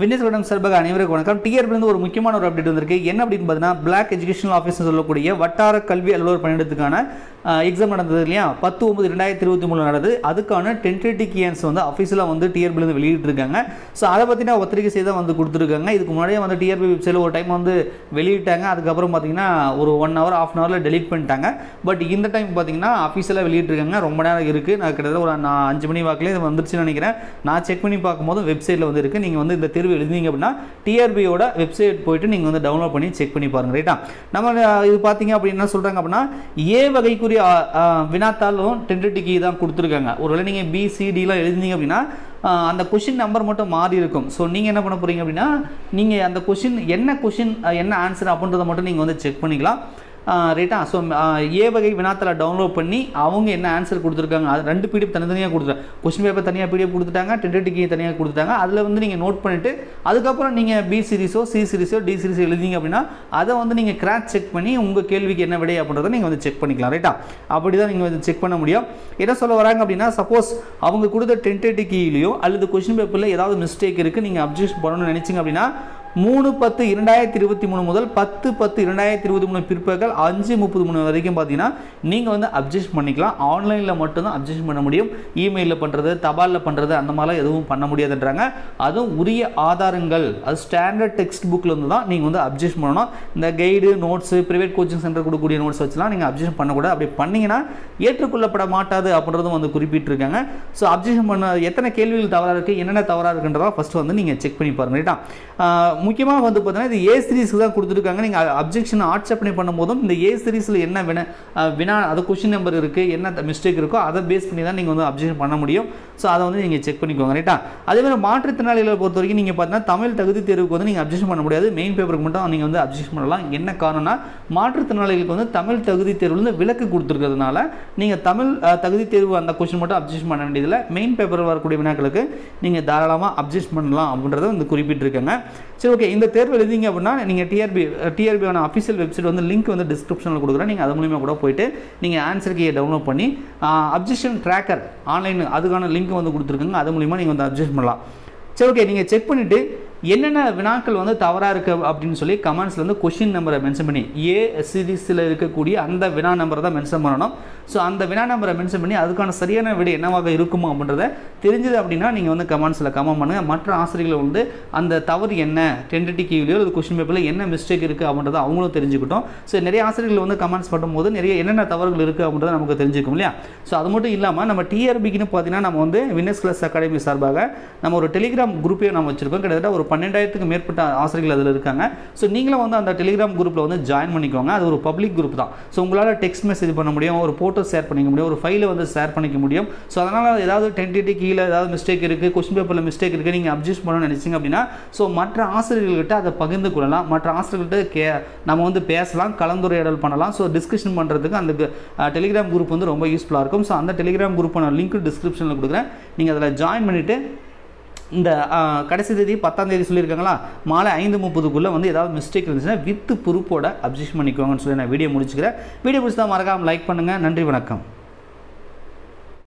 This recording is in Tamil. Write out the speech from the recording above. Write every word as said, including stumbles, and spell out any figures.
Windows Madam Sir Baga அனைவருக்கும் வணக்கம். டிஆர்பில இருந்து ஒரு முக்கியமான ஒரு அப்டேட் வந்திருக்கு. என்ன அப்படினு பார்த்தா Black Educational Office னு சொல்லக்கூடிய வட்டார கல்வி அலுவலர் பணியிடத்துக்கான எக்ஸாம் நடந்தது இல்லையா? பத்து ஒன்பது இரண்டாயிரத்து இருபத்தி மூன்று நடந்து அதுக்கான டென்டேட்டிவ் கியான்ஸ் வந்து ஆபீஷியலா வந்து டிஆர்பில இருந்து வெளியிட்டு இருக்காங்க. சோ அத பத்தின ஒத்திரிகை செய்து வந்து கொடுத்திருக்காங்க. இதுக்கு முன்னாடியே வந்து டிஆர்பி வெப்சைட்ல ஒரு டைம் வந்து வெளியிட்டாங்க. அதுக்கு அப்புறம் பாத்தீங்கன்னா ஒரு one hour half an hour ல டெலீட் பண்ணிட்டாங்க. பட் இந்த டைம் பாத்தீங்கன்னா ஆபீஷியலா வெளியிட்டு இருக்காங்க. ரொம்ப நேரம் இருக்கு. நான் கிட்டத்தட்ட ஒரு அஞ்சு மணி வாக்கிலே இது வந்துருச்சுன்னு நினைக்கிறேன். நான் செக் பண்ணி பாக்கும்போது வெப்சைட்ல வந்து இருக்கு. நீங்க வந்து இந்த தேர்வு எழுதிங்க அப்படினா டிஆர்பி ஓட வெப்சைட் போய்ட்டு நீங்க வந்து டவுன்லோட் பண்ணி செக் பண்ணி பாருங்க. ரைட்டா? நம்ம இது பாத்தீங்க அப்படினா என்ன சொல்றாங்க அப்படினா ஏ வகைக்குரிய வினாத்தாளும் டென்டேட்டிவ் கீ தான் கொடுத்திருக்காங்க. ஒருவேளை நீங்க பி சி டி ல எழுதிங்க அப்படினா அந்த क्वेश्चन நம்பர் மட்டும் மாறி இருக்கும். சோ நீங்க என்ன பண்ண போறீங்க அப்படினா நீங்க அந்த क्वेश्चन என்ன क्वेश्चन என்ன ஆன்சர் அப்படின்றத மட்டும் நீங்க வந்து செக் பண்ணிக்கலாம். ரைட்டா? சோ ஏ வகை வினாத்தாளை டவுன்லோட் பண்ணி அவங்க என்ன ஆன்சர் கொடுத்திருக்காங்க அது ரெண்டு பிடிஎஃப் தனித்தனியா கொடுத்துட்டாங்க. क्वेश्चन பேப்பர் தனியா பிடிஎஃப் கொடுத்துட்டாங்க, டென்டேட்டிவ் கீ தனியா கொடுத்துட்டாங்க. அதுல வந்து நீங்க நோட் பண்ணிட்டு அதுக்கு அப்புறம் நீங்க பி சீரிஸோ சி சீரிஸோ டி சீரிஸ் எழுதிங்க அப்படினா அத வந்து நீங்க கிராஸ் செக் பண்ணி உங்க கேள்விக்கு என்ன விடை அப்படின்றத நீங்க வந்து செக் பண்ணிக்கலாம். ரைட்டா? அப்படி தான் நீங்க வந்து செக் பண்ண முடியும். என்ன சொல்ல வராங்க அப்படினா சப்போஸ் அவங்க கொடுத்த டென்டேட்டிவ் கீலயோ அல்லது क्वेश्चन பேப்பர்ல ஏதாவது மிஸ்டேக் இருக்கு நீங்க அப்ஜெக்ட் பண்ணனும்னு நினைச்சீங்க அப்படினா மூணு பத்து இரண்டாயிரத்து இருபத்தி மூன்று முதல் பத்து பத்து இரண்டாயிரத்து இருபத்தி மூன்று பிற்பகல் அஞ்சு முப்பத்தி மூன்று வரைக்கும் பாத்தீங்கன்னா நீங்க வந்து அப்ஜெக்ட் பண்ணிக்கலாம். ஆன்லைன்ல மட்டும் தான் அப்ஜெக்ட் பண்ண முடியும். இமெயில்ல பண்றது, தபால்ல பண்றது அந்த மாதிரி எதுவும் பண்ண முடியாதுன்றாங்க. அது உரிய ஆதாரங்கள், அது ஸ்டாண்டர்ட் டெக்ஸ்ட் புக்ல இருந்து தான் நீங்க வந்து அப்ஜெக்ட் பண்ணணும். இந்த guide, notes, private coaching centre கொடுக்கக்கூடிய நோட்ஸ் வச்சலாம் நீங்க அப்ஜெக்ட் பண்ண கூடாது. அப்படி பண்ணீங்கன்னா ஏற்றுக்கொள்ளப்பட மாட்டாது அப்படின்றதும் வந்து குறிப்பிட்டு இருக்காங்க. சோ அப்ஜெக்ட் பண்ண எத்தனை கேள்விகள் தவறா இருக்கு, என்னென்ன தவறா இருக்குன்றத ஃபர்ஸ்ட் வந்து நீங்க செக் பண்ணி பாருங்க. ரைட்டா? முக்கியமா வந்து பார்த்தா இது ஏ சீரிஸ்க்கு தான் கொடுத்திருக்காங்க. நீங்க அப்ஜெக்ஷன் ஆட்ச் அப்ளை பண்ணும்போதும் இந்த ஏ சீரிஸ்ல என்ன வினா அது क्वेश्चन நம்பர் இருக்கு, என்ன மிஸ்டேக் இருக்கோ அதை பேஸ் பண்ணி தான் நீங்க வந்து அப்ஜெக்ஷன் பண்ண முடியும். சோ அத வந்து நீங்க செக் பண்ணிக்கோங்க. ரைட்டா? அதே மாதிரி மாற்றுத்திறனாளிகளை பொறுத்த வரைக்கும் நீங்க பார்த்தா தமிழ் தகுதி தேர்வுக்கு வந்து நீங்க அப்ஜெக்ஷன் பண்ண முடியாது. மெயின் பேப்பருக்கு மட்டும் நீங்க வந்து அப்ஜெக்ஷன் பண்ணலாம். என்ன காரணம்னா மாற்றுத்திறனாளிகளுக்கு வந்து தமிழ் தகுதி தேர்வுல விலக்கு கொடுத்திருக்கிறதுனால நீங்க தமிழ் தகுதி தேர்வு அந்த क्वेश्चन மட்டும் அப்ஜெக்ஷன் பண்ண வேண்டியதில்ல. மெயின் பேப்பர் வரக்கூடிய வினாக்களுக்கு நீங்க தாராளமா அப்ஜெக்ஷன் பண்ணலாம் அப்படின்றத வந்து குறிப்பிட்டிருக்காங்க. சரி, ஓகே. இந்த தேர்வு எழுதிங்க அப்படின்னா நீங்க டிஆர்பி டிஆர்பியான ஆஃபீஷியல் வெப்சைட் வந்து லிங்க் வந்து டிஸ்கிரிப்ஷனில் கொடுக்குறேன். நீங்கள் அது மூலிமா கூட போயிட்டு நீங்கள் ஆன்சர் கீயை டவுன்லோட் பண்ணி அப்ஜெக்ஷன் ட்ராக்கர் ஆன்லைன் அதுக்கான லிங்க் வந்து கொடுத்துருக்காங்க. அது மூலிமா நீங்கள் வந்து அப்ஜெக்ட் பண்ணலாம். சரி, ஓகே. நீங்கள் செக் பண்ணிவிட்டு என்னென்ன வினாக்கள் வந்து தவறாக இருக்குது அப்படின்னு சொல்லி கமெண்ட்ஸில் வந்து கொஷின் நம்பரை மென்ஷன் பண்ணி ஏ சீரிஸில் இருக்கக்கூடிய அந்த வினா நம்பரை தான் மென்ஷன் பண்ணணும். ஸோ அந்த வினா நம்பரை மென்ஷன் பண்ணி அதுக்கான சரியான விடை என்னவாக இருக்குமோ அப்படின்றத தெரிஞ்சது அப்படின்னா நீங்கள் வந்து கமெண்ட்ஸில் கமெண்ட் பண்ணுங்கள். மற்ற ஆசிரியர்கள் வந்து அந்த தவறு என்ன டென்டேட்டிவ் கீலயோ அல்லது கொஷின் பேப்பரில் என்ன மிஸ்டேக் இருக்குது அப்படின்றத அவங்களும் தெரிஞ்சுக்கிட்டோம். ஸோ நிறைய ஆசிரியர்கள் வந்து கமெண்ட்ஸ் பண்ணும்போது நிறைய என்னென்ன தவறுகள் இருக்குது அப்படின்றத நமக்கு தெரிஞ்சுக்கும் இல்லையா? ஸோ அது மட்டும் இல்லாமல் நம்ம டிஆர்பிக்குன்னு பார்த்தீங்கன்னா நம்ம வந்து வின்னர்ஸ் கிளாஸ் அகாடமி சார்பாக நம்ம ஒரு டெலிகிராம் குரூப்பையும் நம்ம வச்சுருக்கோம். கிட்டத்தட்ட ஒரு பன்னிரண்டாயிரத்துக்கு மேற்பட்ட ஆசிரியர்கள் அதில் இருக்காங்க. ஸோ நீங்களும் வந்து அந்த டெலிகிராம் குரூப்பில் வந்து ஜாயின் பண்ணிக்கோங்க. அது ஒரு பப்ளிக் குரூப் தான். ஸோ உங்களால் டெக்ஸ்ட் மெசேஜ் பண்ண முடியும், ஒரு ஃபோட்டோ ஷேர் பண்ணிக்க முடியும், ஒரு ஃபைலை வந்து ஷேர் பண்ணிக்க முடியும். ஸோ அதனால் ஏதாவது டென்டேட்டிவ் கீழே ஏதாவது மிஸ்டேக் இருக்குது, கொஸ்டின் பேப்பரில் மிஸ்டேக் இருக்குது, நீங்கள் அப்ஜெக்ட் பண்ணணும்னு நினச்சிங்க அப்படின்னா ஸோ மற்ற ஆசிரியர்கள்கிட்ட அதை பகிர்ந்து கொள்ளலாம். மற்ற ஆசிரியர்கள்ட்ட கே நம்ம வந்து பேசலாம், கலந்துரையாடல் பண்ணலாம். ஸோ டிஸ்கஷன் பண்ணுறதுக்கு அந்த டெலிகிராம் குரூப் வந்து ரொம்ப யூஸ்ஃபுல்லாக இருக்கும். ஸோ அந்த டெலிகிராம் குரூப்பான லிங்க் டிஸ்கிரிப்ஷனில் கொடுக்குறேன். நீங்கள் அதில் ஜாயின் பண்ணிவிட்டு இந்த கடைசி தேதி பத்தாம் தேதி சொல்லியிருக்காங்களா மாலை ஐந்து முப்பதுக்குள்ளே வந்து ஏதாவது மிஸ்டேக் இருந்துச்சுன்னா வித் ப்ரூஃபோட அப்ஜெக்ட் பண்ணிக்கோங்கன்னு சொல்லி நான் வீடியோ முடிச்சுக்கிறேன். வீடியோ பிடிச்சா மறக்காமல் லைக் பண்ணுங்கள். நன்றி, வணக்கம்.